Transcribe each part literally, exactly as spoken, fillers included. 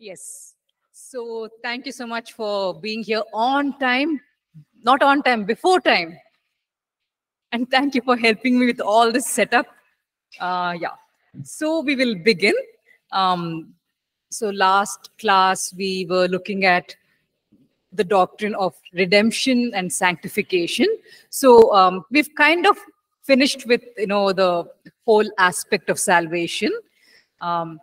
Yes. So thank you so much for being here on time. Not on time, before time. And thank you for helping me with all this setup. Uh, yeah. So we will begin. Um, so last class, we were looking at the doctrine of redemption and sanctification. So um, we've kind of finished with, you know, the whole aspect of salvation. Um,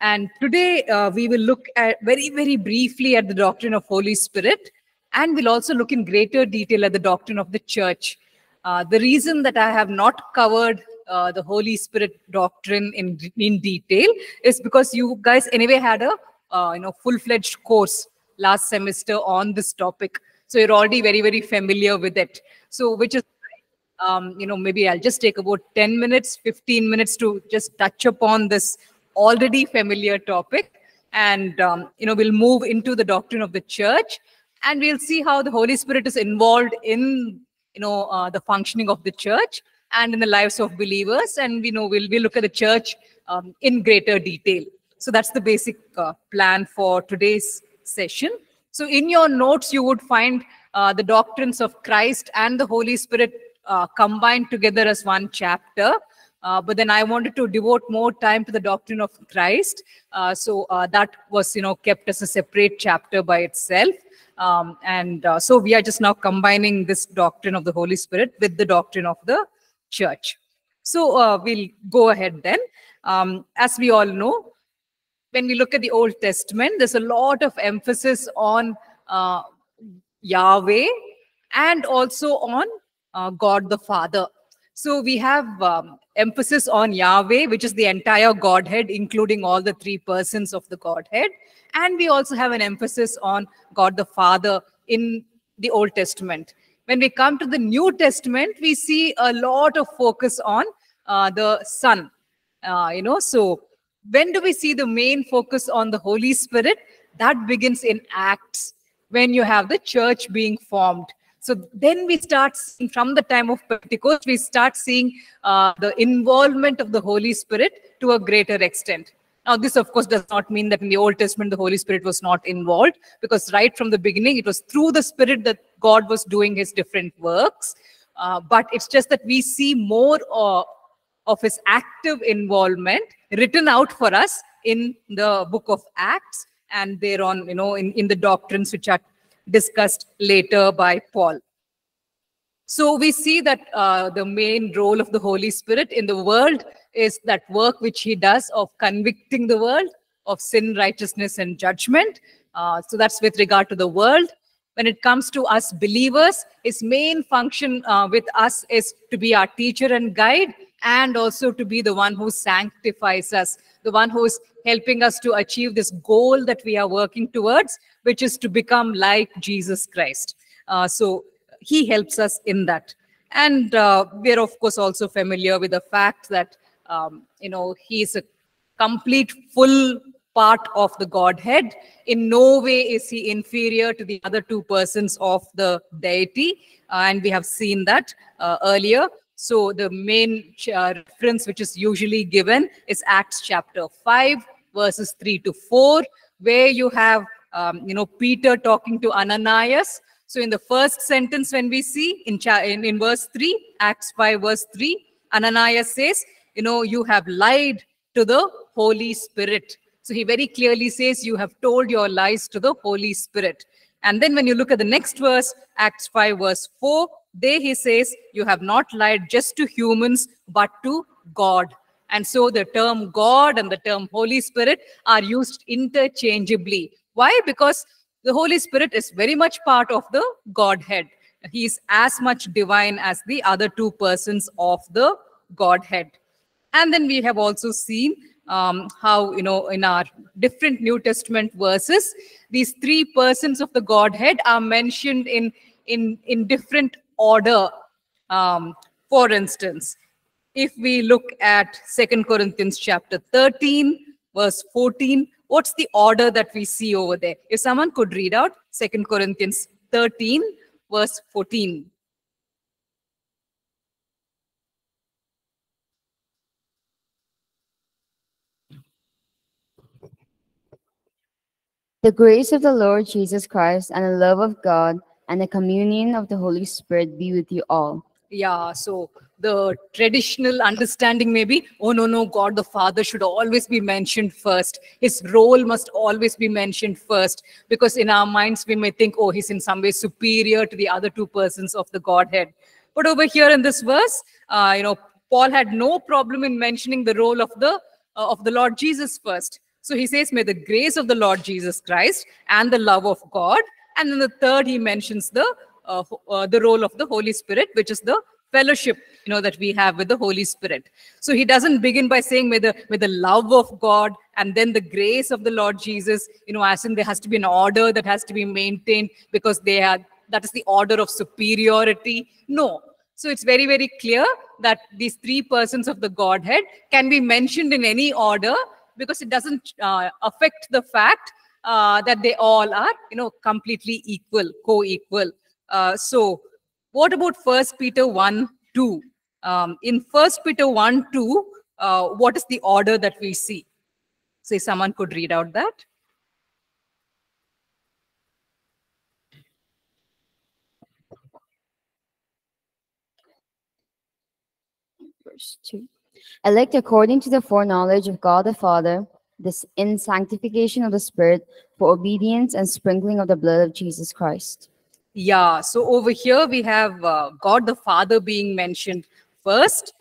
and today uh, we will look at very, very briefly at the doctrine of Holy Spirit. And we'll also look in greater detail at the doctrine of the church. Uh, the reason that I have not covered uh, the Holy Spirit doctrine in, in detail is because you guys anyway had a uh, you know, full-fledged course last semester on this topic. So you're already very, very familiar with it. So which is, um, you know, maybe I'll just take about ten minutes, fifteen minutes to just touch upon this already familiar topic. And, um, you know, we'll move into the doctrine of the church. And we'll see how the Holy Spirit is involved in, you know, uh, the functioning of the church and in the lives of believers. And we know we'll, we'll look at the church um, in greater detail. So that's the basic uh, plan for today's session. So in your notes, you would find uh, the doctrines of Christ and the Holy Spirit uh, combined together as one chapter. Uh, but then I wanted to devote more time to the doctrine of Christ. Uh, so uh, that was, you know, kept as a separate chapter by itself. Um, and uh, so we are just now combining this doctrine of the Holy Spirit with the doctrine of the church. So uh, we'll go ahead then. Um, as we all know, when we look at the Old Testament, there's a lot of emphasis on uh, Yahweh and also on uh, God the Father. So we have um, emphasis on Yahweh, which is the entire Godhead, including all the three persons of the Godhead. And we also have an emphasis on God the Father in the Old Testament. When we come to the New Testament, we see a lot of focus on uh, the Son. Uh, you know, so when do we see the main focus on the Holy Spirit? That begins in Acts, when you have the church being formed. So then we start seeing, from the time of Pentecost, we start seeing uh, the involvement of the Holy Spirit to a greater extent. Now, this, of course, does not mean that in the Old Testament, the Holy Spirit was not involved, because right from the beginning, it was through the Spirit that God was doing his different works. Uh, but it's just that we see more uh, of his active involvement written out for us in the book of Acts, and thereon, you know, in, in the doctrines which are discussed later by Paul. So we see that uh, the main role of the Holy Spirit in the world is that work which he does of convicting the world of sin, righteousness, and judgment. Uh, so that's with regard to the world. When it comes to us believers, his main function uh, with us is to be our teacher and guide, and also to be the one who sanctifies us, the one who is helping us to achieve this goal that we are working towards, which is to become like Jesus Christ. Uh, so he helps us in that. And uh, we're, of course, also familiar with the fact that, um, you know, he is a complete, full part of the Godhead. In no way is he inferior to the other two persons of the deity. Uh, and we have seen that uh, earlier. So the main uh, reference which is usually given is Acts chapter five, verses three to four, where you have, um, you know, Peter talking to Ananias. So in the first sentence, when we see in, in, in verse three, Acts five verse three, Ananias says, you know, you have lied to the Holy Spirit. So he very clearly says, you have told your lies to the Holy Spirit. And then when you look at the next verse, Acts five verse four, there he says, you have not lied just to humans, but to God. And so the term God and the term Holy Spirit are used interchangeably. Why? Because the Holy Spirit is very much part of the Godhead. He is as much divine as the other two persons of the Godhead. And then we have also seen um, how, you know, in our different New Testament verses, these three persons of the Godhead are mentioned in, in, in different order. Um, for instance, if we look at Second Corinthians chapter thirteen, verse fourteen, what's the order that we see over there? If someone could read out Second Corinthians thirteen, verse fourteen. The grace of the Lord Jesus Christ and the love of God and the communion of the Holy Spirit be with you all. Yeah, so the traditional understanding may be, oh no, no, God the Father should always be mentioned first. His role must always be mentioned first. Because in our minds, we may think, oh, he's in some way superior to the other two persons of the Godhead. But over here in this verse, uh, you know, Paul had no problem in mentioning the role of the, uh, of the Lord Jesus first. So he says, may the grace of the Lord Jesus Christ and the love of God. And then the third, he mentions the Uh, uh, the role of the Holy Spirit, which is the fellowship, you know, that we have with the Holy Spirit. So he doesn't begin by saying with the with the love of God and then the grace of the Lord Jesus, you know, as in there has to be an order that has to be maintained because they are, that is the order of superiority. No. So it's very, very clear that these three persons of the Godhead can be mentioned in any order because it doesn't uh, affect the fact uh, that they all are, you know, completely equal, co-equal. Uh, so, what about First Peter one two? Um, in First Peter one two, uh, what is the order that we see? So, if someone could read out that. Verse two. Elect according to the foreknowledge of God the Father, this in sanctification of the Spirit, for obedience and sprinkling of the blood of Jesus Christ. Yeah, so over here we have uh, God the Father being mentioned first.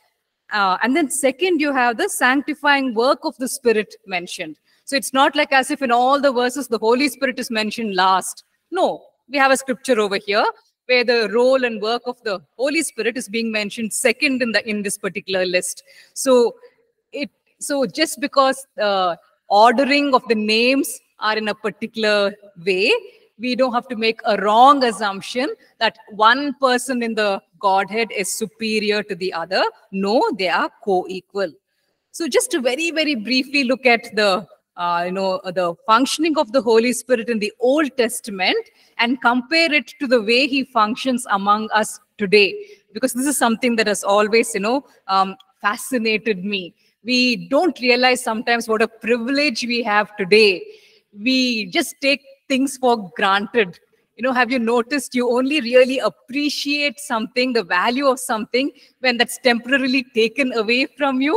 Uh, and then second, you have the sanctifying work of the Spirit mentioned. So it's not like as if in all the verses the Holy Spirit is mentioned last. No, we have a scripture over here where the role and work of the Holy Spirit is being mentioned second in the in this particular list. So it so just because uh, ordering of the names are in a particular way, we don't have to make a wrong assumption that one person in the Godhead is superior to the other. No, they are co-equal. So just to very, very briefly look at the, uh, you know, the functioning of the Holy Spirit in the Old Testament and compare it to the way he functions among us today. Because this is something that has always, you know, um, fascinated me. We don't realize sometimes what a privilege we have today. We just take things for granted. You know, have you noticed you only really appreciate something, the value of something, when that's temporarily taken away from you?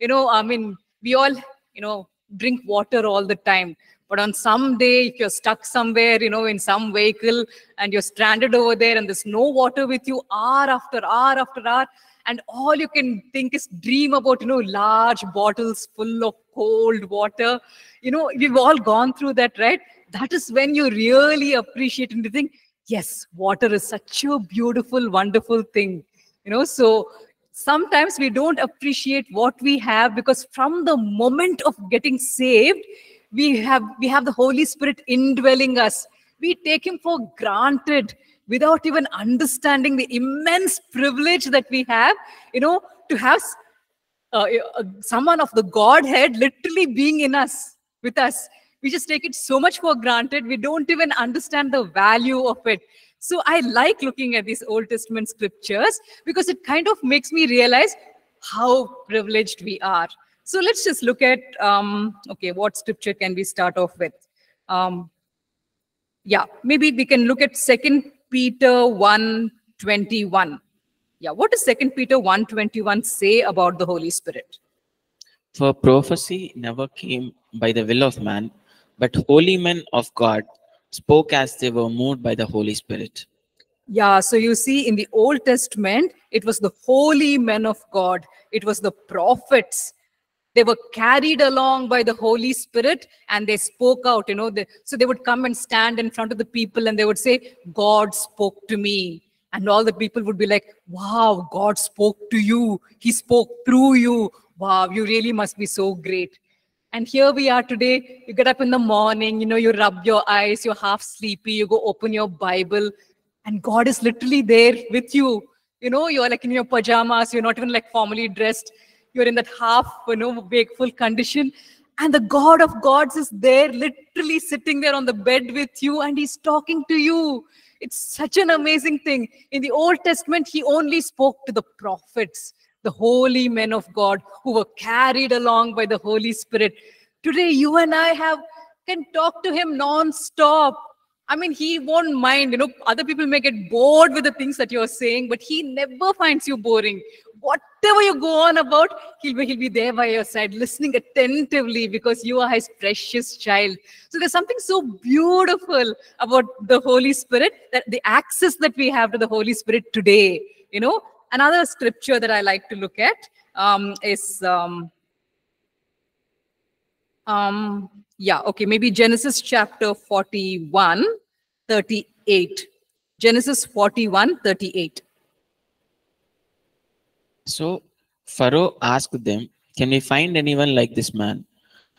You know, I mean, we all, you know, drink water all the time. But on some day, if you're stuck somewhere, you know, in some vehicle, and you're stranded over there, and there's no water with you hour after hour after hour, and all you can think is dream about, you know, large bottles full of cold water. You know, we've all gone through that, right? That is when you really appreciate and you think, yes, water is such a beautiful, wonderful thing. You know, so sometimes we don't appreciate what we have because from the moment of getting saved, we have, we have the Holy Spirit indwelling us. We take him for granted without even understanding the immense privilege that we have, you know, to have uh, uh, someone of the Godhead literally being in us, with us. We just take it so much for granted. We don't even understand the value of it. So I like looking at these Old Testament scriptures because it kind of makes me realize how privileged we are. So let's just look at, um, okay, what scripture can we start off with? Um, yeah, maybe we can look at Second Peter one twenty-one. Yeah, what does Second Peter one twenty-one say about the Holy Spirit? For prophecy never came by the will of man, but holy men of God spoke as they were moved by the Holy Spirit. Yeah, so you see in the Old Testament, it was the holy men of God. It was the prophets. They were carried along by the Holy Spirit and they spoke out, you know. They, so they would come and stand in front of the people and they would say, God spoke to me. And all the people would be like, wow, God spoke to you. He spoke through you. Wow, you really must be so great. And here we are today, you get up in the morning, you know, you rub your eyes, you're half sleepy, you go open your Bible, and God is literally there with you. You know, you're like in your pajamas, you're not even like formally dressed, you're in that half, you know, wakeful condition. And the God of gods is there, literally sitting there on the bed with you, and he's talking to you. It's such an amazing thing. In the Old Testament, he only spoke to the prophets, the holy men of God who were carried along by the Holy Spirit. Today, you and I have can talk to him non-stop. I mean, he won't mind. You know, other people may get bored with the things that you're saying, but he never finds you boring. Whatever you go on about, he'll be, he'll be there by your side, listening attentively because you are his precious child. So there's something so beautiful about the Holy Spirit, that the access that we have to the Holy Spirit today. You know, another scripture that I like to look at um, is... Um, um, Yeah, okay, maybe Genesis chapter forty-one, thirty-eight. Genesis forty-one, thirty-eight. So Pharaoh asked them, can we find anyone like this man,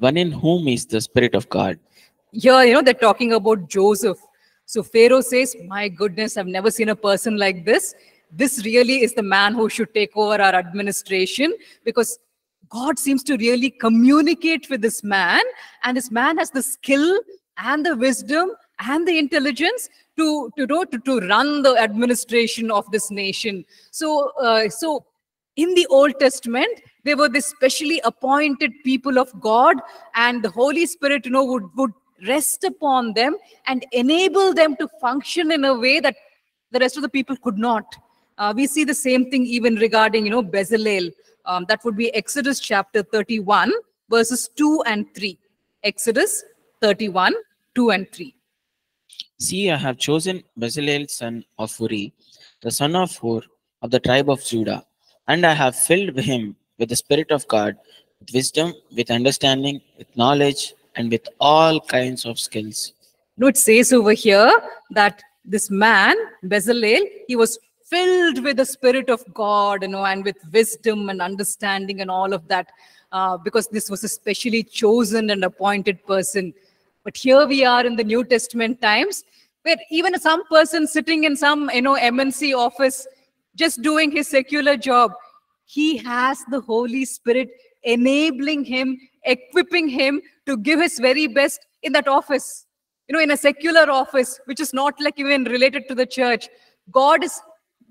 one in whom is the Spirit of God? Here, you know, they're talking about Joseph. So Pharaoh says, my goodness, I've never seen a person like this. This really is the man who should take over our administration, because God seems to really communicate with this man, and this man has the skill and the wisdom and the intelligence to to to, to run the administration of this nation. So, uh, so in the Old Testament, there were the specially appointed people of God, and the Holy Spirit, you know, would would rest upon them and enable them to function in a way that the rest of the people could not. Uh, we see the same thing even regarding, you know, Bezalel. Um, that would be Exodus chapter thirty-one, verses two and three. Exodus thirty-one, two and three. See, I have chosen Bezalel, son of Uri, the son of Hur, of the tribe of Judah, and I have filled him with the Spirit of God, with wisdom, with understanding, with knowledge, and with all kinds of skills. You know, it says over here that this man, Bezalel, he was filled with the Spirit of God, you know, and with wisdom and understanding and all of that, uh, because this was a specially chosen and appointed person. But here we are in the New Testament times, where even some person sitting in some, you know, M N C office, just doing his secular job, he has the Holy Spirit enabling him, equipping him to give his very best in that office. You know, in a secular office, which is not like even related to the church, God is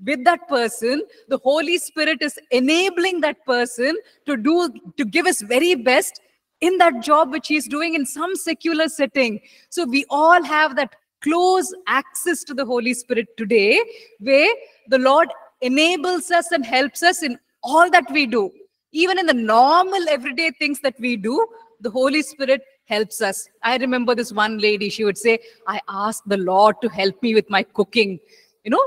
with that person, the Holy Spirit is enabling that person to do, to give his very best in that job which he's doing in some secular setting. So we all have that close access to the Holy Spirit today, where the Lord enables us and helps us in all that we do. Even in the normal everyday things that we do, the Holy Spirit helps us. I remember this one lady, she would say, I asked the Lord to help me with my cooking, you know,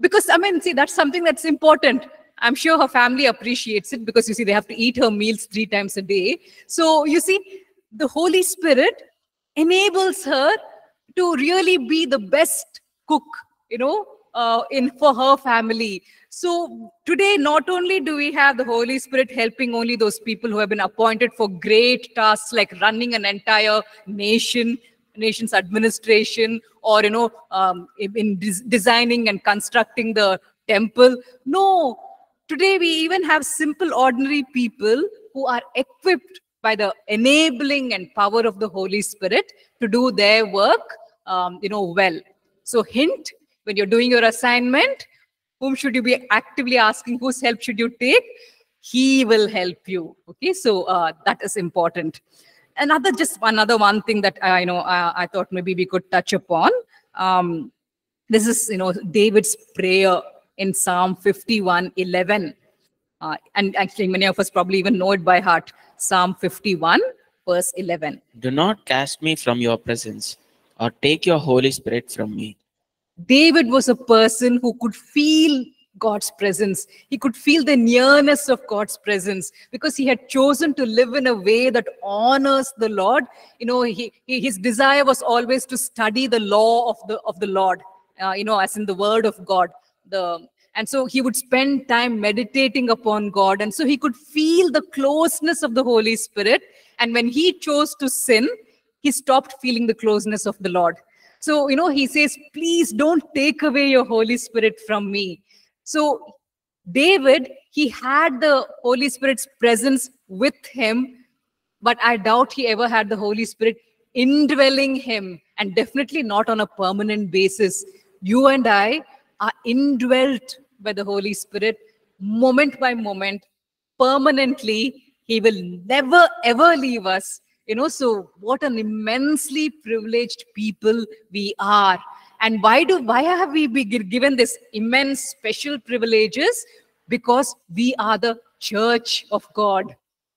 because, I mean, see, that's something that's important. I'm sure her family appreciates it because, you see, they have to eat her meals three times a day. So, you see, the Holy Spirit enables her to really be the best cook, you know, uh, in for her family. So, today, not only do we have the Holy Spirit helping only those people who have been appointed for great tasks like running an entire nation, nation's administration, or, you know, um, in des designing and constructing the temple. No, today we even have simple, ordinary people who are equipped by the enabling and power of the Holy Spirit to do their work, um, you know, well. So hint, when you're doing your assignment, whom should you be actively asking? Whose help should you take? He will help you. Okay, so uh, that is important. Another, just another one thing that I know I, I thought maybe we could touch upon. Um, this is, you know, David's prayer in Psalm fifty-one, eleven. Uh, and actually many of us probably even know it by heart. Psalm fifty-one, verse eleven. Do not cast me from your presence or take your Holy Spirit from me. David was a person who could feel God's presence. He could feel the nearness of God's presence because he had chosen to live in a way that honors the Lord. You know, he, he, his desire was always to study the law of the of the Lord, uh, you know, as in the word of God. The, and so he would spend time meditating upon God. And so he could feel the closeness of the Holy Spirit. And when he chose to sin, he stopped feeling the closeness of the Lord. So, you know, he says, please don't take away your Holy Spirit from me. So David, he had the Holy Spirit's presence with him, but I doubt he ever had the Holy Spirit indwelling him, and definitely not on a permanent basis. You and I are indwelt by the Holy Spirit moment by moment, permanently. He will never, ever leave us. You know, so what an immensely privileged people we are. And why do why have we been given this immense special privileges? Because we are the Church of God.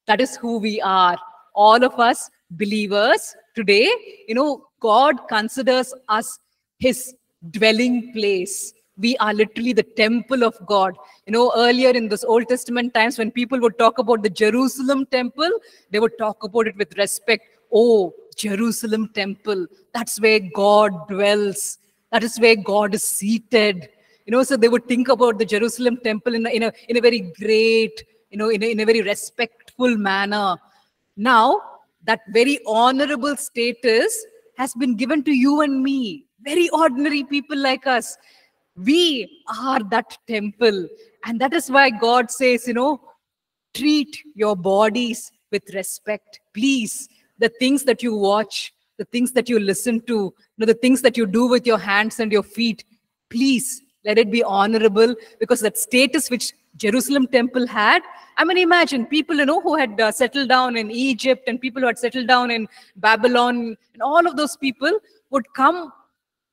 That is who we are. All of us believers today, you know, God considers us his dwelling place. We are literally the temple of God. You know, earlier in this Old Testament times, when people would talk about the Jerusalem temple, they would talk about it with respect. Oh, Jerusalem temple, that's where God dwells. That is where God is seated. You know, so they would think about the Jerusalem temple in a, in a, in a very great, you know, in a, in a very respectful manner. Now, that very honorable status has been given to you and me, very ordinary people like us. We are that temple. And that is why God says, you know, treat your bodies with respect, please. The things that you watch, the things that you listen to, you know, the things that you do with your hands and your feet, please let it be honorable, because that status which Jerusalem temple had, I mean, imagine people, you know, who had uh, settled down in Egypt, and people who had settled down in Babylon, and all of those people would come,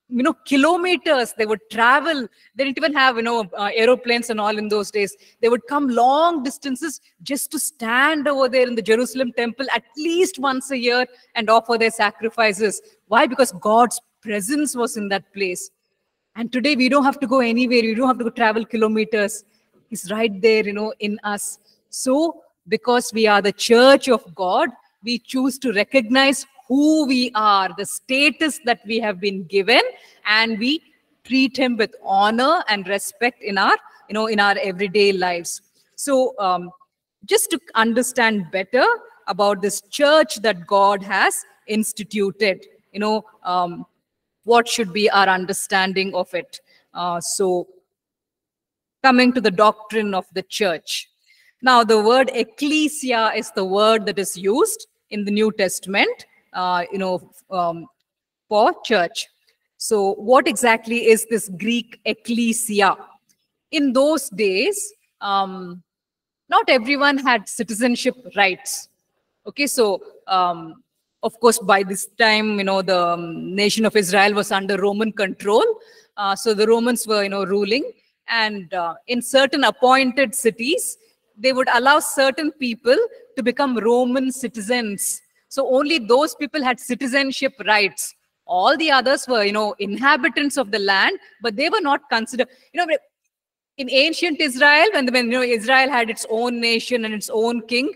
you know, kilometers, they would travel. They didn't even have, you know, uh, aeroplanes and all in those days. They would come long distances just to stand over there in the Jerusalem temple at least once a year and offer their sacrifices. Why? Because God's presence was in that place. And today we don't have to go anywhere. We don't have to go travel kilometers. He's right there, you know, in us. So because we are the Church of God, we choose to recognize who we are, the status that we have been given, and we treat him with honor and respect in our, you know, in our everyday lives. So um, just to understand better about this church that God has instituted, you know, um, what should be our understanding of it? Uh, so coming to the doctrine of the church. Now, the word ecclesia is the word that is used in the New Testament. Uh, you know, um, for church. So what exactly is this Greek ecclesia? In those days, um, not everyone had citizenship rights. Okay, so um, of course, by this time, you know, the um, nation of Israel was under Roman control. Uh, so the Romans were, you know, ruling. And uh, in certain appointed cities, they would allow certain people to become Roman citizens. So only those people had citizenship rights. All the others were, you know, inhabitants of the land, but they were not considered, you know, in ancient Israel, when, when you know, Israel had its own nation and its own king,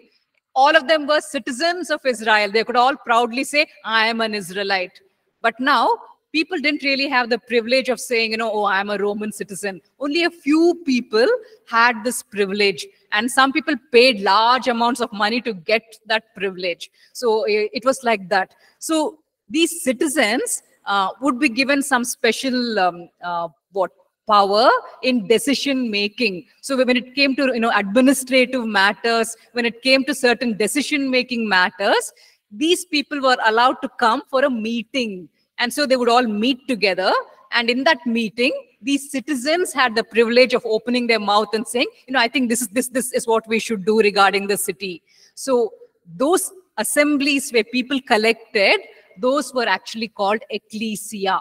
all of them were citizens of Israel. They could all proudly say, I am an Israelite. But now, people didn't really have the privilege of saying, you know, oh, I'm a Roman citizen. Only a few people had this privilege. And some people paid large amounts of money to get that privilege. So it was like that. So these citizens uh, would be given some special um, uh, what power in decision making. So when it came to, you know, administrative matters, when it came to certain decision making matters, these people were allowed to come for a meeting. And so they would all meet together. And in that meeting, these citizens had the privilege of opening their mouth and saying, you know, I think this is, this, this is what we should do regarding the city. So those assemblies where people collected, those were actually called ecclesia.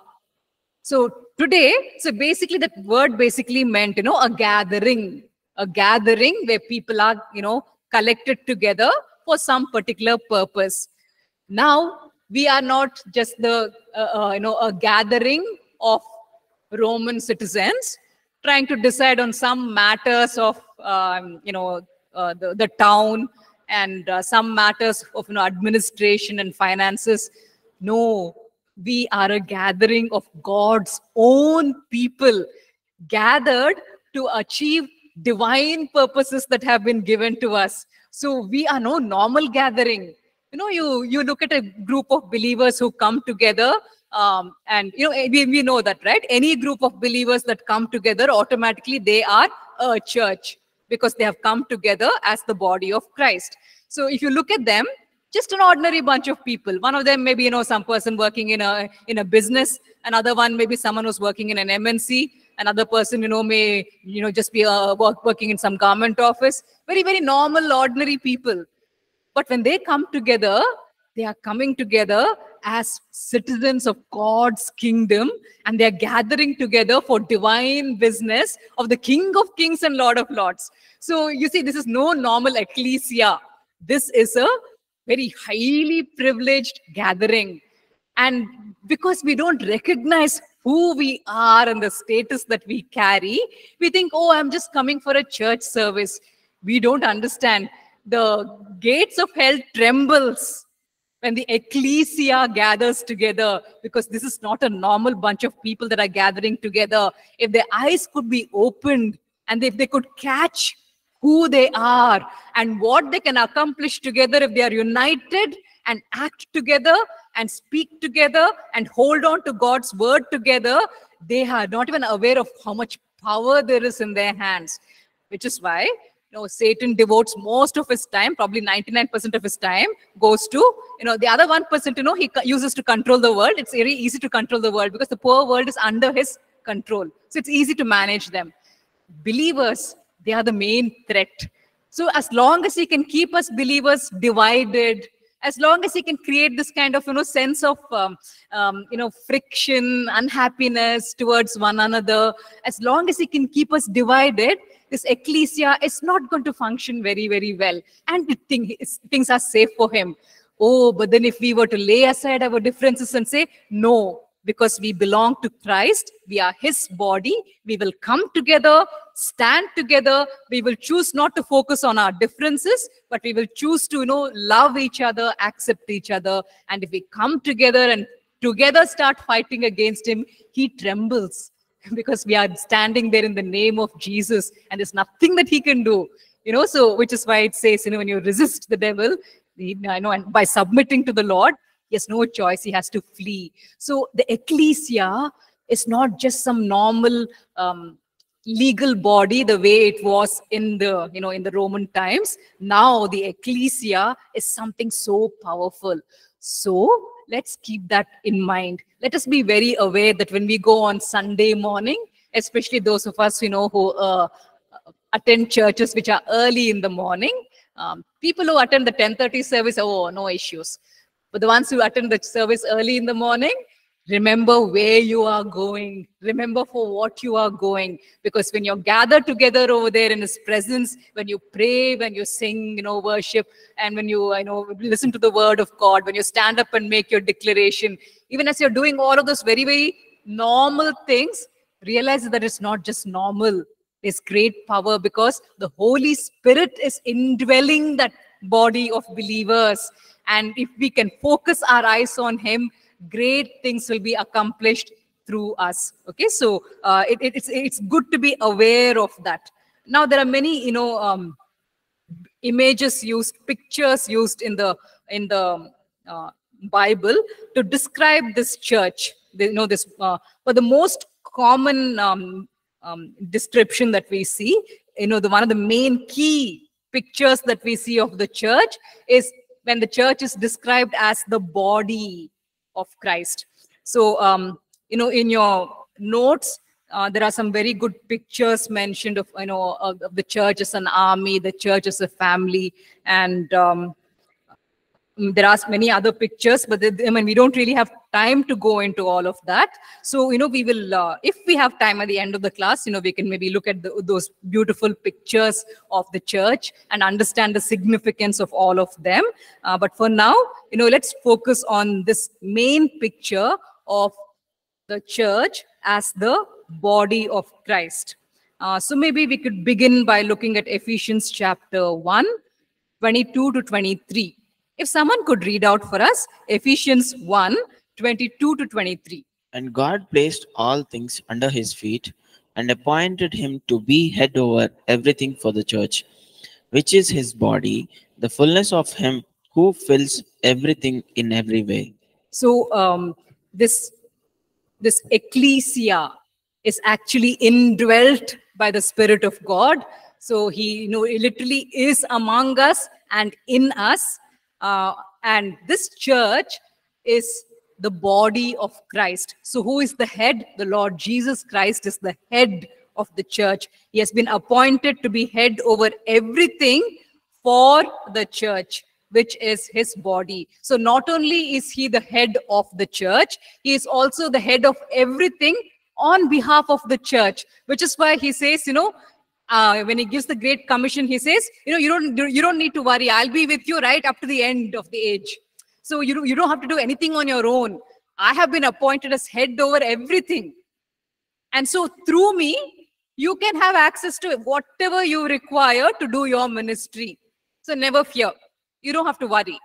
So today, so basically that word basically meant, you know, a gathering, a gathering where people are, you know, collected together for some particular purpose. Now, we are not just the, uh, uh, you know, a gathering of Roman citizens trying to decide on some matters of, um, you know, uh, the, the town and uh, some matters of, you know, administration and finances. No, we are a gathering of God's own people gathered to achieve divine purposes that have been given to us. So we are no normal gathering. You know, you, you look at a group of believers who come together, Um, and, you know, we, we know that, right? Any group of believers that come together, automatically they are a church because they have come together as the body of Christ. So if you look at them, just an ordinary bunch of people. One of them may be, you know, some person working in a, in a business. Another one may be someone who's working in an M N C. Another person, you know, may, you know, just be uh, work, working in some government office. Very, very normal, ordinary people. But when they come together, They are coming together as citizens of God's kingdom, and they are gathering together for divine business of the King of Kings and Lord of Lords. So you see, this is no normal ecclesia. This is a very highly privileged gathering. And because we don't recognize who we are and the status that we carry, we think, oh, I'm just coming for a church service. We don't understand. The gates of hell trembles when the ecclesia gathers together, because this is not a normal bunch of people that are gathering together. If their eyes could be opened and if they could catch who they are and what they can accomplish together if they are united and act together and speak together and hold on to God's word together, they are not even aware of how much power there is in their hands, which is why No, Satan devotes most of his time, probably ninety-nine percent of his time, goes to, you know, the other one percent, you know, he uses to control the world. It's very easy to control the world because the poor world is under his control. So it's easy to manage them. Believers, they are the main threat. So as long as he can keep us believers divided, as long as he can create this kind of, you know, sense of, um, um, you know, friction, unhappiness towards one another, as long as he can keep us divided, this ecclesia is not going to function very, very well. And the thing is, things are safe for him. Oh, but then if we were to lay aside our differences and say, no, because we belong to Christ, we are his body, we will come together, stand together, we will choose not to focus on our differences, but we will choose to, you know, love each other, accept each other. And if we come together and together start fighting against him, he trembles. Because we are standing there in the name of Jesus, and there's nothing that he can do, you know. So, which is why it says, you know, when you resist the devil, you know, and by submitting to the Lord, he has no choice; he has to flee. So, the ecclesia is not just some normal um, legal body, the way it was in the, you know, in the Roman times. Now, the ecclesia is something so powerful. So, let's keep that in mind. Let us be very aware that when we go on Sunday morning, especially those of us, you know, who uh, attend churches which are early in the morning, um, people who attend the ten thirty service, oh, no issues. But the ones who attend the service early in the morning, remember where you are going. Remember for what you are going. Because when you're gathered together over there in his presence, when you pray, when you sing, you know, worship, and when you, you know, listen to the word of God, when you stand up and make your declaration, even as you're doing all of those very, very normal things, realize that it's not just normal. There's great power because the Holy Spirit is indwelling that body of believers. And if we can focus our eyes on him, great things will be accomplished through us. Okay, so uh, it, it, it's it's good to be aware of that. Now there are many, you know, um, images used, pictures used in the in the uh, Bible to describe this church. They, you know this, uh, but the most common um, um, description that we see, you know, the one of the main key pictures that we see of the church is when the church is described as the body of Christ. So, um, you know, in your notes, uh, there are some very good pictures mentioned of, you know, of, of the church as an army, the church as a family, and um, there are many other pictures, but they, I mean, we don't really have time to go into all of that. So, you know, we will, uh, if we have time at the end of the class, you know, we can maybe look at the, those beautiful pictures of the church and understand the significance of all of them. Uh, but for now, you know, let's focus on this main picture of the church as the body of Christ. Uh, so maybe we could begin by looking at Ephesians chapter one, twenty-two to twenty-three. If someone could read out for us, Ephesians one, twenty-two to twenty-three. And God placed all things under his feet and appointed him to be head over everything for the church, which is his body, the fullness of him who fills everything in every way. So um, this, this ecclesia is actually indwelt by the Spirit of God. So he, you know, literally is among us and in us. Uh, and this church is the body of Christ. So who is the head? The Lord Jesus Christ is the head of the church. He has been appointed to be head over everything for the church. which is his body. So not only is he the head of the church, he is also the head of everything on behalf of the church, which is why he says, you know, Uh, when he gives the Great Commission, he says, you know, you don't, you don't need to worry. I'll be with you right up to the end of the age. So you, you don't have to do anything on your own. I have been appointed as head over everything. And so through me, you can have access to whatever you require to do your ministry. So never fear. You don't have to worry.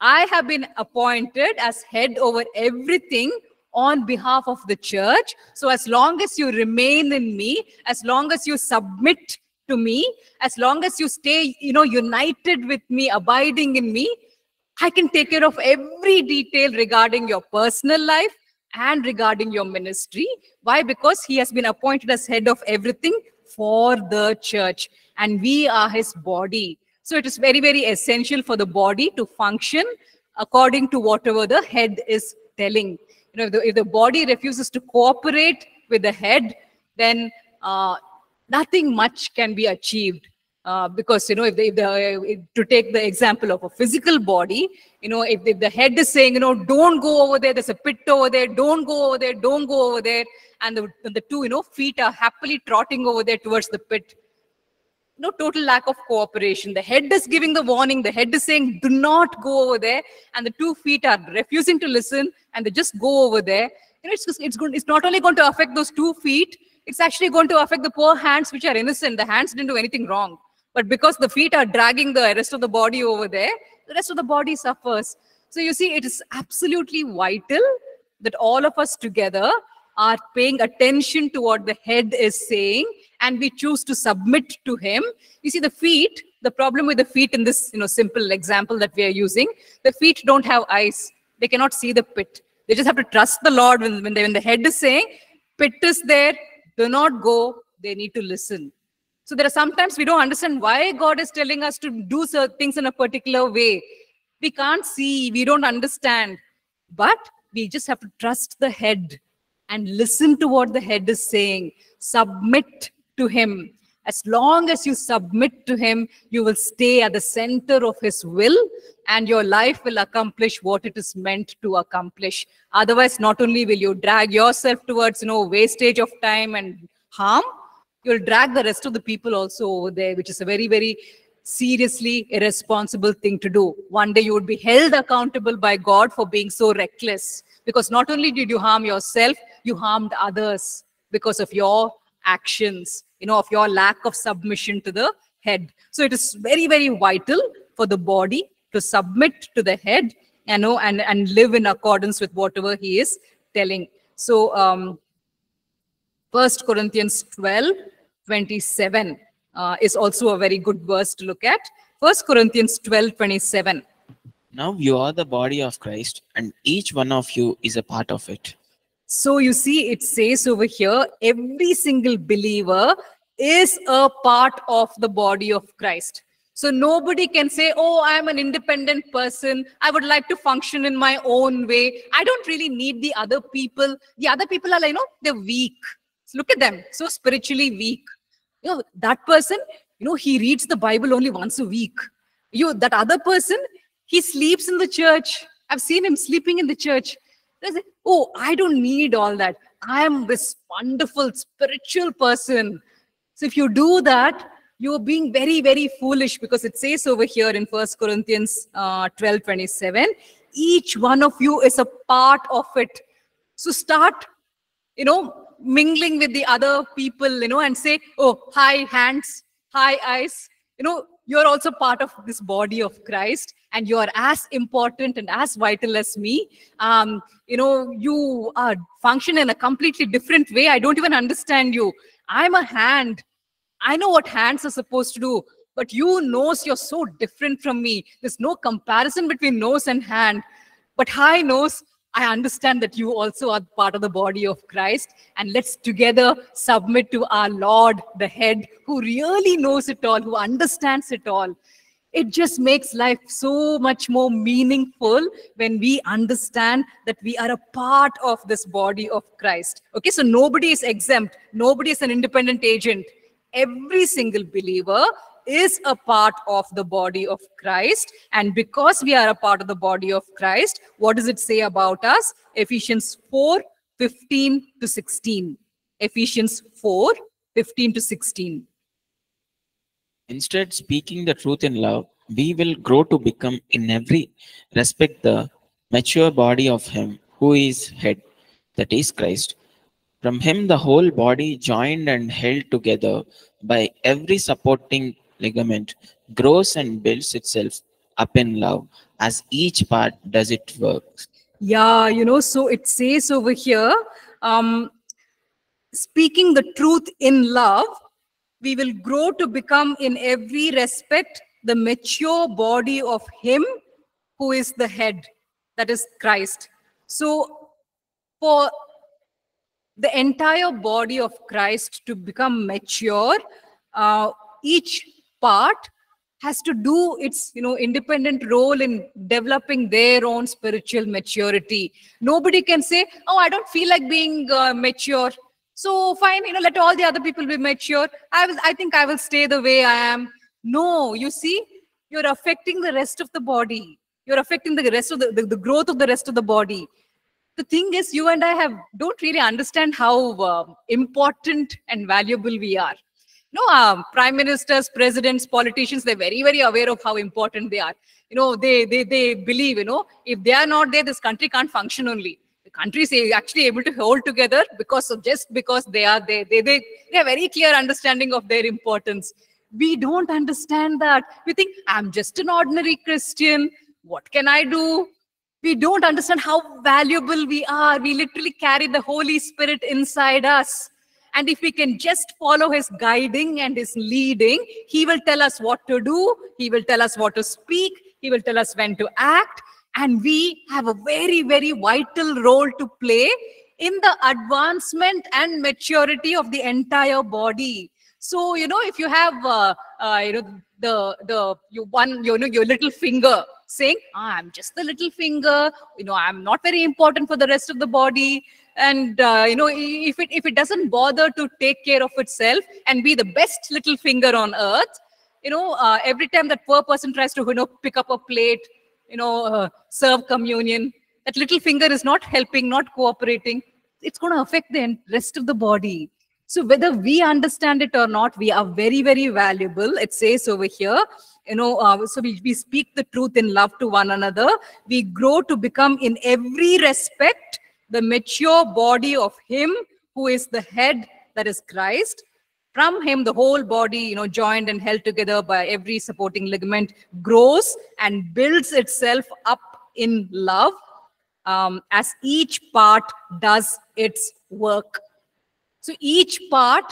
I have been appointed as head over everything on behalf of the church. So as long as you remain in me, as long as you submit to me, as long as you stay, you know, united with me, abiding in me, I can take care of every detail regarding your personal life and regarding your ministry. Why? Because he has been appointed as head of everything for the church, and we are his body. So it is very, very essential for the body to function according to whatever the head is telling. You know, if the, if the body refuses to cooperate with the head, then uh, nothing much can be achieved. Uh, because, you know, if, they, if the, uh, to take the example of a physical body, you know, if, if the head is saying, you know, don't go over there, there's a pit over there, don't go over there, don't go over there, and the, the two, you know, feet are happily trotting over there towards the pit. No, total lack of cooperation. The head is giving the warning. The head is saying, do not go over there. And the two feet are refusing to listen. And they just go over there. You know, it's, just, it's, good, it's not only going to affect those two feet. It's actually going to affect the poor hands, which are innocent. The hands didn't do anything wrong. But because the feet are dragging the rest of the body over there, the rest of the body suffers. So you see, it is absolutely vital that all of us together are paying attention to what the head is saying, and we choose to submit to him. You see, the feet, the problem with the feet in this, you know, simple example that we are using, the feet don't have eyes. They cannot see the pit. They just have to trust the Lord when, when, they, when the head is saying, pit is there, do not go, they need to listen. So there are sometimes we don't understand why God is telling us to do certain things in a particular way. We can't see, we don't understand, but we just have to trust the head and listen to what the head is saying. Submit to him. As long as you submit to him, you will stay at the center of his will, and your life will accomplish what it is meant to accomplish. Otherwise, not only will you drag yourself towards, you know, wastage of time and harm, you'll drag the rest of the people also over there, which is a very, very seriously irresponsible thing to do. One day you would be held accountable by God for being so reckless. Because not only did you harm yourself, you harmed others because of your actions, you know, of your lack of submission to the head. So it is very, very vital for the body to submit to the head, you know, and, and live in accordance with whatever he is telling. So um, First Corinthians twelve twenty-seven uh, is also a very good verse to look at. First Corinthians twelve twenty-seven. Now you are the body of Christ, and each one of you is a part of it. So you see, it says over here, every single believer is a part of the body of Christ. So nobody can say, oh, I'm an independent person. I would like to function in my own way. I don't really need the other people. The other people are, like, you know, they're weak. So look at them, so spiritually weak. You know, that person, you know, he reads the Bible only once a week. You, that other person, he sleeps in the church. I've seen him sleeping in the church. Like, oh, I don't need all that. I am this wonderful spiritual person. So if you do that, you're being very, very foolish, because it says over here in First Corinthians uh, twelve twenty-seven, each one of you is a part of it. So start, you know, mingling with the other people, you know, and say, oh, hi hands, hi eyes, you know, you're also part of this body of Christ, and you are as important and as vital as me. Um, you know, you uh, function in a completely different way. I don't even understand you. I'm a hand. I know what hands are supposed to do, but you nose, you're so different from me. There's no comparison between nose and hand. But hi nose, I understand that you also are part of the body of Christ, and let's together submit to our Lord, the head, who really knows it all, who understands it all. It just makes life so much more meaningful when we understand that we are a part of this body of Christ. Okay, so nobody is exempt. Nobody is an independent agent. Every single believer is a part of the body of Christ. And because we are a part of the body of Christ, what does it say about us? Ephesians four, fifteen to sixteen. Ephesians four, fifteen to sixteen. Instead, speaking the truth in love, we will grow to become in every respect the mature body of him who is head, that is Christ. From him the whole body, joined and held together by every supporting ligament, grows and builds itself up in love as each part does its work. Yeah, you know, so it says over here, um, speaking the truth in love, we will grow to become in every respect the mature body of him who is the head, that is Christ. So for the entire body of Christ to become mature, uh, each part has to do its, you know, independent role in developing their own spiritual maturity. Nobody can say, oh, I don't feel like being uh, mature. So fine, you know, let all the other people be mature. I was, I think I will stay the way I am. No, you see, you're affecting the rest of the body. You're affecting the rest of the, the, the growth of the rest of the body. The thing is, you and I have don't really understand how uh, important and valuable we are. You know, uh, prime ministers, presidents, politicians, they're very, very aware of how important they are. You know, they, they, they believe, you know, if they are not there, this country can't function only. The country is actually able to hold together because of just because they are there. They, they, they have very clear understanding of their importance. We don't understand that. We think, I'm just an ordinary Christian. What can I do? We don't understand how valuable we are. We literally carry the Holy Spirit inside us. And if we can just follow his guiding and his leading, he will tell us what to do. He will tell us what to speak. He will tell us when to act. And we have a very, very vital role to play in the advancement and maturity of the entire body. So, you know, if you have, uh, uh, you know, the, the, you one, you know, your little finger, saying, ah, I'm just the little finger, you know, I'm not very important for the rest of the body. And, uh, you know, if it, if it doesn't bother to take care of itself and be the best little finger on earth, you know, uh, every time that poor person tries to, you know, pick up a plate, you know, uh, serve communion, that little finger is not helping, not cooperating. It's going to affect the rest of the body. So whether we understand it or not, we are very, very valuable. It says over here, you know, uh, so we, we speak the truth in love to one another. We grow to become in every respect the mature body of him who is the head, that is Christ. From him, the whole body, you know, joined and held together by every supporting ligament, grows and builds itself up in love um, as each part does its work. So each part,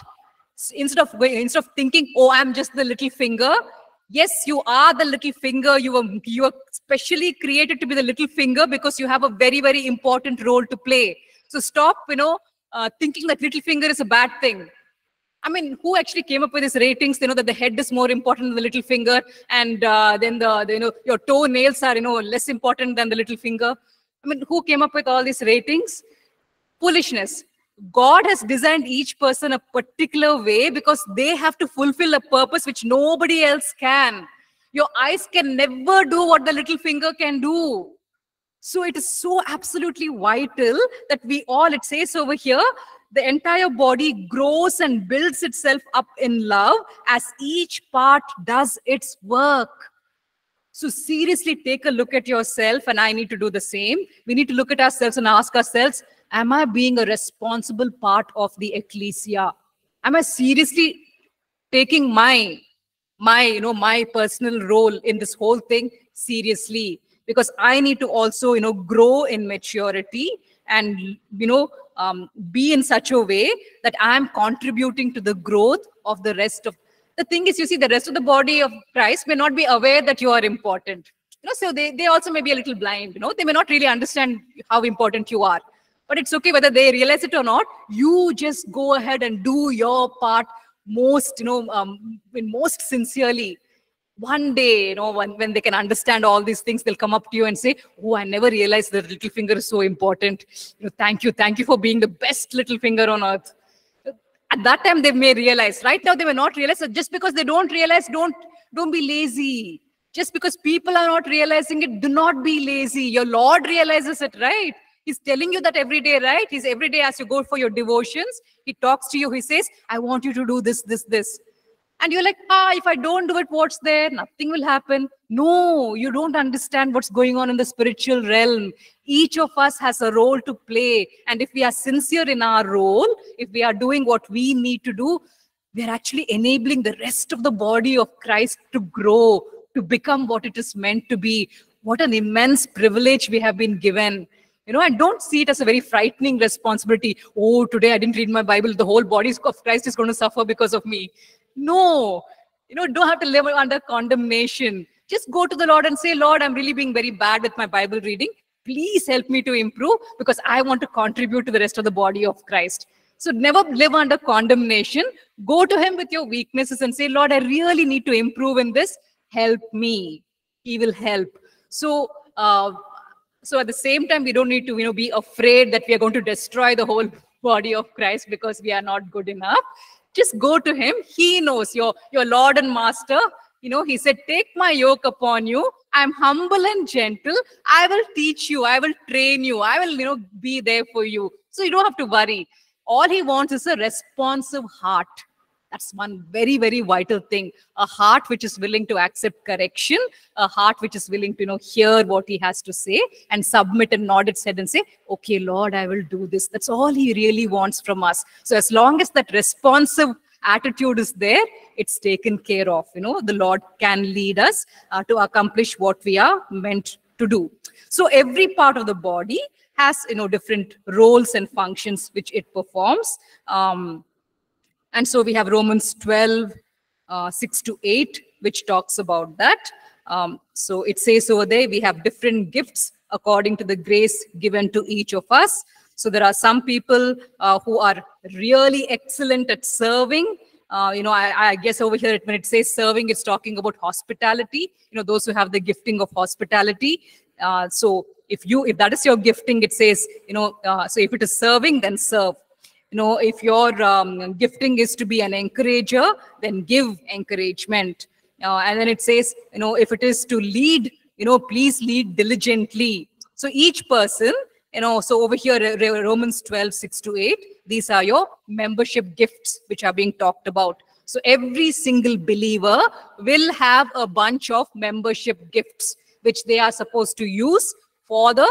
instead of instead of thinking, oh, I'm just the little finger. Yes, you are the little finger. You were you were specially created to be the little finger because you have a very, very important role to play. So stop, you know, uh, thinking that little finger is a bad thing. I mean, who actually came up with these ratings? They know that the head is more important than the little finger, and uh, then the, the you know your toenails are you know less important than the little finger. I mean, who came up with all these ratings? Foolishness. God has designed each person a particular way because they have to fulfill a purpose which nobody else can. Your eyes can never do what the little finger can do. So it is so absolutely vital that we all, it says over here, the entire body grows and builds itself up in love as each part does its work. So seriously take a look at yourself, and I need to do the same. We need to look at ourselves and ask ourselves, am I being a responsible part of the ecclesia? Am I seriously taking my, my, you know, my personal role in this whole thing seriously? Because I need to also, you know, grow in maturity and, you know, um, be in such a way that I'm contributing to the growth of the rest of. The thing is, you see, the rest of the body of Christ may not be aware that you are important. You know, so they, they also may be a little blind. You know, they may not really understand how important you are. But it's okay whether they realize it or not. You just go ahead and do your part most, you know, um, most sincerely. One day, you know, when, when they can understand all these things, they'll come up to you and say, oh, I never realized the little finger is so important. You know, thank you. Thank you for being the best little finger on earth. At that time, they may realize. Right now, they may not realize. So just because they don't realize, don't, don't be lazy. Just because people are not realizing it, do not be lazy. Your Lord realizes it, right? He's telling you that every day, right? He's every day as you go for your devotions, he talks to you. He says, I want you to do this, this, this. And you're like, ah, if I don't do it, what's there? Nothing will happen. No, you don't understand what's going on in the spiritual realm. Each of us has a role to play. And if we are sincere in our role, if we are doing what we need to do, we're actually enabling the rest of the body of Christ to grow, to become what it is meant to be. What an immense privilege we have been given. You know, and don't see it as a very frightening responsibility. Oh, today I didn't read my Bible. The whole body of Christ is going to suffer because of me. No, you know, don't have to live under condemnation. Just go to the Lord and say, Lord, I'm really being very bad with my Bible reading. Please help me to improve because I want to contribute to the rest of the body of Christ. So never live under condemnation. Go to him with your weaknesses and say, Lord, I really need to improve in this. Help me. He will help. So, uh, so at the same time, we don't need to, you know, be afraid that we are going to destroy the whole body of Christ because we are not good enough. Just go to him. He knows, your, your Lord and Master. You know, he said, take my yoke upon you. I'm humble and gentle. I will teach you. I will train you. I will, you know, be there for you. So you don't have to worry. All he wants is a responsive heart. That's one very, very vital thing. A heart which is willing to accept correction. A heart which is willing to, you know, hear what he has to say and submit and nod its head and say, okay, Lord, I will do this. That's all he really wants from us. So as long as that responsive attitude is there, it's taken care of. You know, the Lord can lead us uh, to accomplish what we are meant to do. So every part of the body has, you know, different roles and functions which it performs. Um, And so we have Romans twelve, uh, six to eight, which talks about that. Um, so it says over there, we have different gifts according to the grace given to each of us. So there are some people uh, who are really excellent at serving. Uh, you know, I, I guess over here, when it says serving, it's talking about hospitality. You know, those who have the gifting of hospitality. Uh, so if you, if that is your gifting, it says, you know, uh, so if it is serving, then serve. You know, if your um, gifting is to be an encourager, then give encouragement. Uh, and then it says, you know, if it is to lead, you know, please lead diligently. So each person, you know, so over here, Romans twelve, six to eight, these are your membership gifts which are being talked about. So every single believer will have a bunch of membership gifts, which they are supposed to use for the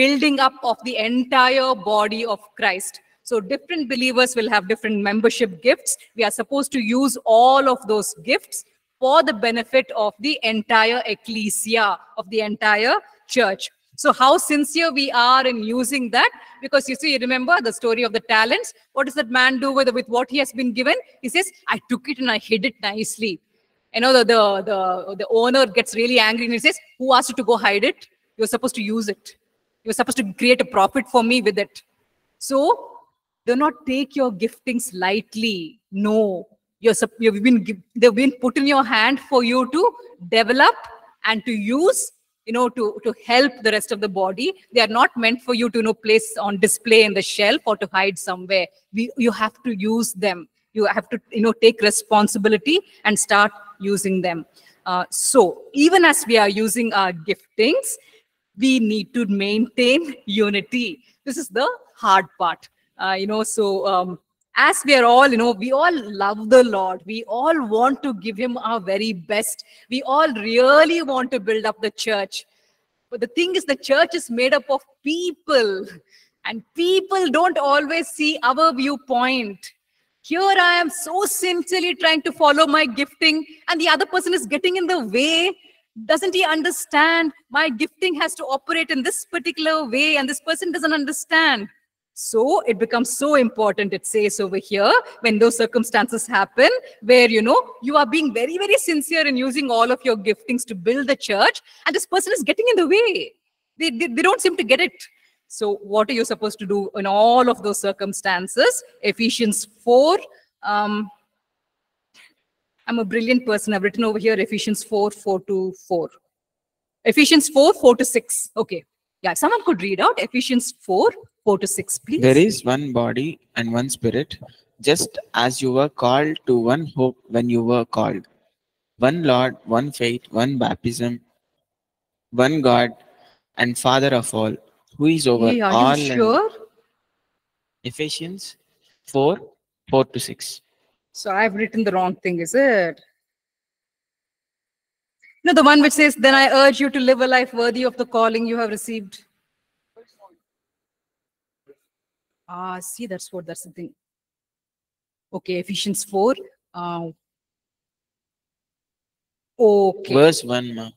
building up of the entire body of Christ. So different believers will have different membership gifts. We are supposed to use all of those gifts for the benefit of the entire ecclesia, of the entire church. So how sincere we are in using that, because you see, you remember the story of the talents. What does that man do with, with what he has been given? He says, I took it and I hid it nicely. You know, the, the, the, the owner gets really angry and he says, who asked you to go hide it? You're supposed to use it. You're supposed to create a profit for me with it. So do not take your giftings lightly. No, you're, you've been, they've been put in your hand for you to develop and to use, you know, to, to help the rest of the body. They are not meant for you to, you know, place on display in the shelf or to hide somewhere. We, you have to use them. You have to, you know, take responsibility and start using them. Uh, so even as we are using our giftings, we need to maintain unity. This is the hard part. Uh, you know, so um, as we are all, you know, we all love the Lord. We all want to give him our very best. We all really want to build up the church. But the thing is, the church is made up of people. And people don't always see our viewpoint. Here I am so sincerely trying to follow my gifting. And the other person is getting in the way. Doesn't he understand? My gifting has to operate in this particular way. And this person doesn't understand. So it becomes so important, it says over here, when those circumstances happen, where, you know, you are being very, very sincere in using all of your giftings to build the church, and this person is getting in the way. They, they, they don't seem to get it. So what are you supposed to do in all of those circumstances? Ephesians four. Um, I'm a brilliant person. I've written over here Ephesians four, four to four. Ephesians four, four to six. Okay. Yeah, if someone could read out Ephesians four, four to six, please. There is one body and one spirit, just as you were called to one hope when you were called, one Lord, one faith, one baptism, one God and Father of all, who is over hey, are all. Are you sure? Ephesians four, four to six. So I've written the wrong thing, is it? No, the one which says, then I urge you to live a life worthy of the calling you have received. Ah, see, that's what, that's the thing. Okay, Ephesians four. Uh, okay. Verse one, ma.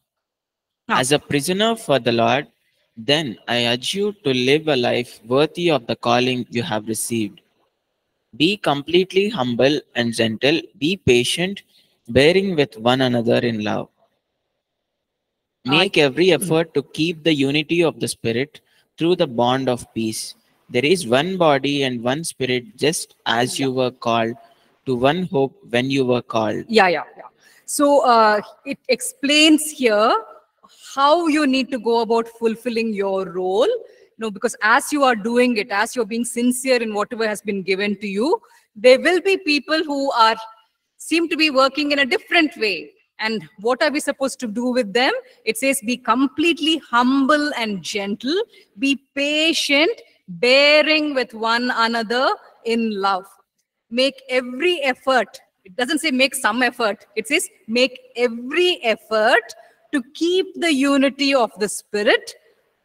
Ah. As a prisoner for the Lord, then I urge you to live a life worthy of the calling you have received. Be completely humble and gentle. Be patient, bearing with one another in love. Make every effort to keep the unity of the Spirit through the bond of peace. There is one body and one Spirit, just as you were called to one hope when you were called. Yeah, yeah, yeah. So uh, it explains here how you need to go about fulfilling your role. No, because as you are doing it, as you're being sincere in whatever has been given to you, there will be people who are seem to be working in a different way. And what are we supposed to do with them? It says, be completely humble and gentle. Be patient, bearing with one another in love. Make every effort. It doesn't say make some effort. It says make every effort to keep the unity of the Spirit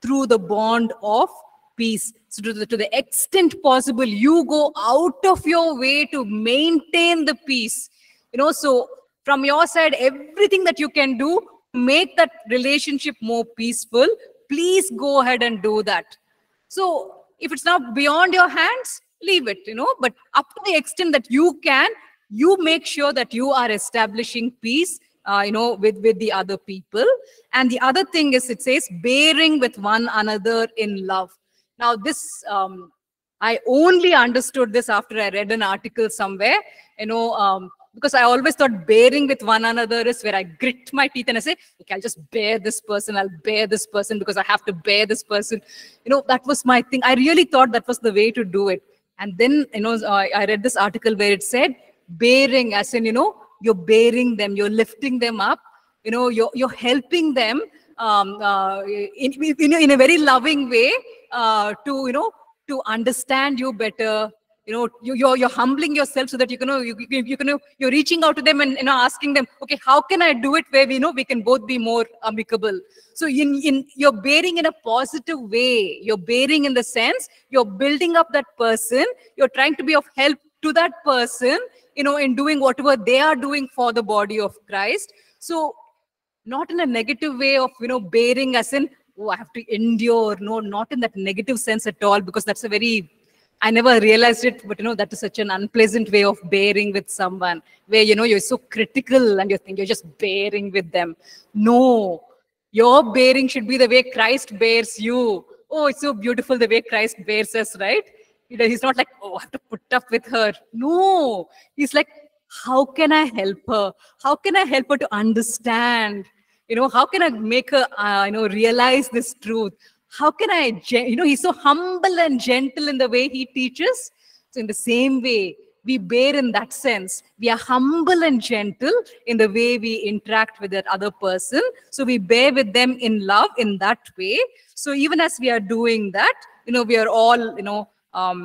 through the bond of peace. So to the, to the extent possible, you go out of your way to maintain the peace. You know, so from your side, everything that you can do, make that relationship more peaceful. Please go ahead and do that. So if it's not beyond your hands, leave it, you know. But up to the extent that you can, you make sure that you are establishing peace, Uh, you know, with, with the other people. And the other thing is, it says, bearing with one another in love. Now this, um, I only understood this after I read an article somewhere, you know, um, because I always thought bearing with one another is where I grit my teeth and I say, okay, I'll just bear this person, I'll bear this person because I have to bear this person. You know, that was my thing. I really thought that was the way to do it. And then, you know, I, I read this article where it said, bearing as in, you know, you're bearing them, you're lifting them up, you know, you're, you're helping them um, uh, in, in, in a very loving way uh, to, you know, to understand you better. You know, you, you're, you're humbling yourself so that you can, you, you, you can, you're reaching out to them and, you know, asking them, okay, how can I do it where we know we can both be more amicable? So in, in, you're bearing in a positive way. You're bearing in the sense you're building up that person. You're trying to be of help to that person, you know, in doing whatever they are doing for the body of Christ. So not in a negative way of, you know, bearing as in, oh, I have to endure. No, not in that negative sense at all, because that's a very, I never realized it, but you know, that is such an unpleasant way of bearing with someone where, you know, you're so critical and you think you're just bearing with them. No, your bearing should be the way Christ bears you. Oh, it's so beautiful the way Christ bears us, right? He's not like, oh, I have to put up with her. No, he's like, how can I help her? How can I help her to understand? You know, how can I make her, uh, you know, realize this truth? How can I, you know, he's so humble and gentle in the way he teaches. So in the same way, we bear in that sense. We are humble and gentle in the way we interact with that other person. So we bear with them in love in that way. So even as we are doing that, you know, we are all, you know, Um,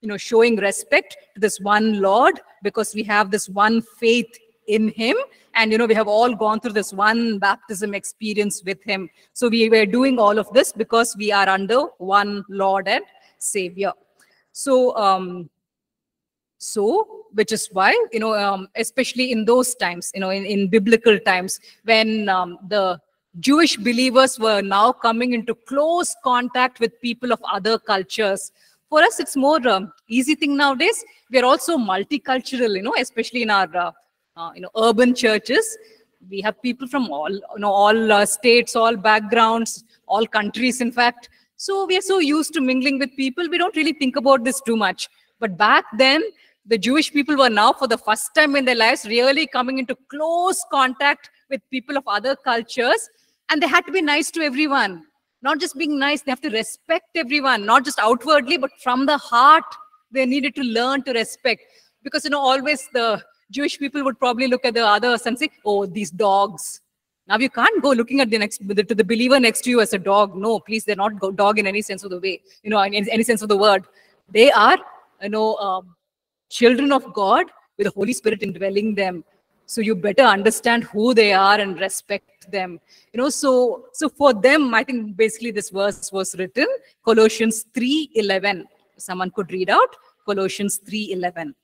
you know, showing respect to this one Lord, because we have this one faith in him. And, you know, we have all gone through this one baptism experience with him. So we were doing all of this because we are under one Lord and Savior. So, um, so which is why, you know, um, especially in those times, you know, in, in biblical times, when um, the Jewish believers were now coming into close contact with people of other cultures, for us, it's more um, easy thing nowadays. We are also multicultural, you know, especially in our, uh, uh, you know, urban churches. We have people from all, you know, all uh, states, all backgrounds, all countries, in fact. So we are so used to mingling with people. We don't really think about this too much. But back then, the Jewish people were now for the first time in their lives really coming into close contact with people of other cultures. And they had to be nice to everyone. Not just being nice, they have to respect everyone, not just outwardly, but from the heart, they needed to learn to respect. Because, you know, always the Jewish people would probably look at the others and say, oh, these dogs. Now, you can't go looking at the next, to the believer next to you as a dog. No, please, they're not dog in any sense of the way, you know, in any sense of the word. They are, you know, um, children of God with the Holy Spirit indwelling them. So you better understand who they are and respect them. You know, so so for them, I think basically this verse was written, Colossians three eleven. Someone could read out Colossians three eleven.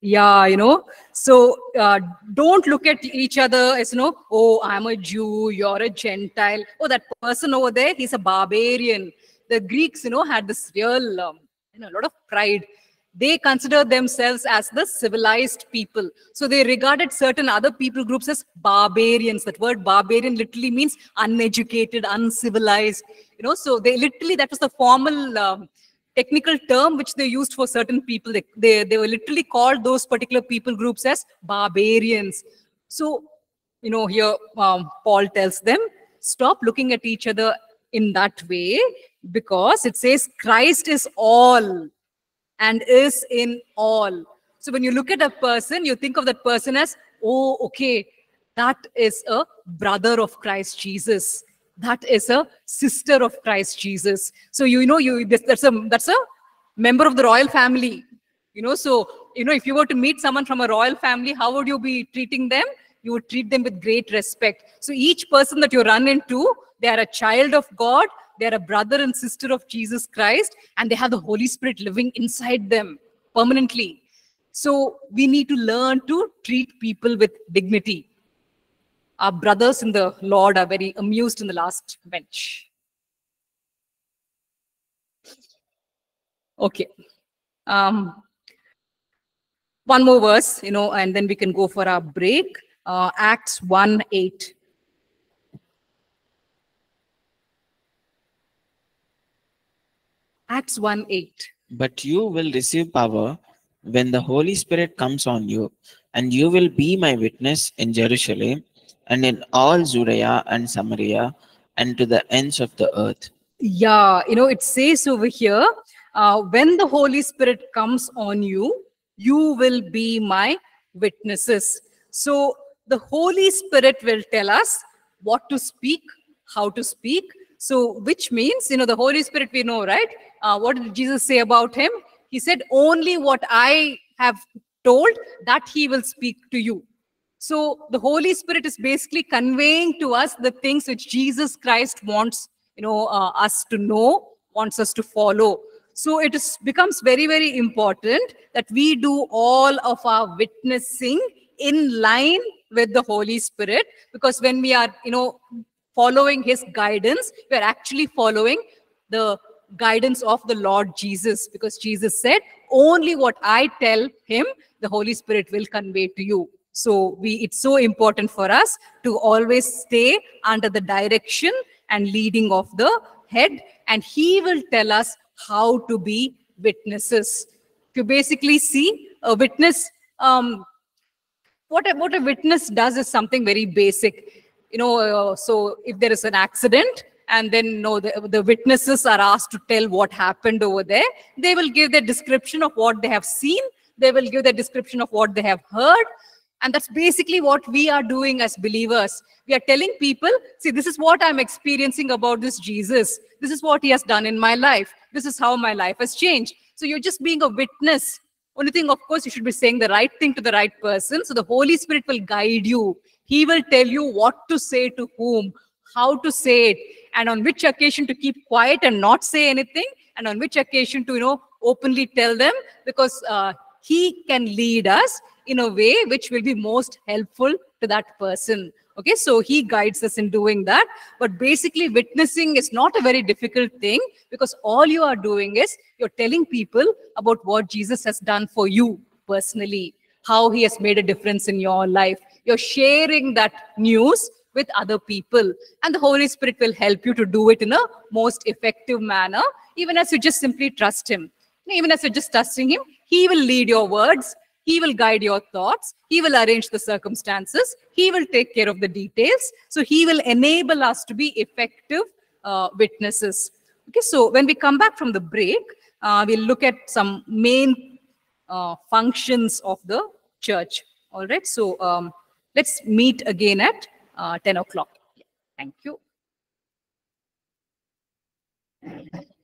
Yeah, you know, so uh, don't look at each other as, you know, oh, I'm a Jew, you're a Gentile. Oh, that person over there, he's a barbarian. The Greeks, you know, had this real, um, you know, a lot of pride. They considered themselves as the civilized people. So they regarded certain other people groups as barbarians. That word barbarian literally means uneducated, uncivilized. You know, so they literally, that was the formal um, technical term which they used for certain people. They, they, they were literally called those particular people groups as barbarians. So, you know, here um, Paul tells them, stop looking at each other in that way, because it says Christ is all and is in all. So when you look at a person, you think of that person as, oh, okay, that is a brother of Christ Jesus. That is a sister of Christ Jesus. So, you know, you that's a, that's a member of the royal family. You know, so, you know, if you were to meet someone from a royal family, how would you be treating them? You would treat them with great respect. So each person that you run into, they are a child of God. They're a brother and sister of Jesus Christ, and they have the Holy Spirit living inside them permanently. So we need to learn to treat people with dignity. Our brothers in the Lord are very amused in the last bench. Okay. Um, one more verse, you know, and then we can go for our break. Uh, Acts one eight. Acts one eight. But you will receive power when the Holy Spirit comes on you, and you will be my witness in Jerusalem and in all Judea and Samaria and to the ends of the earth. Yeah, you know, it says over here, uh, when the Holy Spirit comes on you, you will be my witnesses. So the Holy Spirit will tell us what to speak, how to speak. So, which means, you know, the Holy Spirit we know, right? Uh, what did Jesus say about him? He said, only what I have told, that he will speak to you. So, the Holy Spirit is basically conveying to us the things which Jesus Christ wants, you know, uh, us to know, wants us to follow. So, it is, becomes very, very important that we do all of our witnessing in line with the Holy Spirit, because when we are, you know, following his guidance, we are actually following the guidance of the Lord Jesus, because Jesus said, only what I tell him, the Holy Spirit will convey to you. So we, it's so important for us to always stay under the direction and leading of the head, and he will tell us how to be witnesses. To basically see a witness, um, what a, what a witness does is something very basic. You know, uh, so if there is an accident and then you know, the, the witnesses are asked to tell what happened over there, they will give their description of what they have seen, they will give their description of what they have heard, and that's basically what we are doing as believers. We are telling people, see, this is what I'm experiencing about this Jesus. This is what he has done in my life. This is how my life has changed. So you're just being a witness. Only thing, of course, you should be saying the right thing to the right person. So the Holy Spirit will guide you. He will tell you what to say to whom, how to say it, and on which occasion to keep quiet and not say anything, and on which occasion to, you know, openly tell them, because uh, he can lead us in a way which will be most helpful to that person. Okay, so he guides us in doing that. But basically, witnessing is not a very difficult thing, because all you are doing is you're telling people about what Jesus has done for you personally, how he has made a difference in your life. You're sharing that news with other people. And the Holy Spirit will help you to do it in a most effective manner, even as you just simply trust Him. Even as you're just trusting Him, He will lead your words. He will guide your thoughts. He will arrange the circumstances. He will take care of the details. So He will enable us to be effective uh, witnesses. Okay, so when we come back from the break, uh, we'll look at some main uh, functions of the church. All right, so um, let's meet again at uh, ten o'clock. Thank you.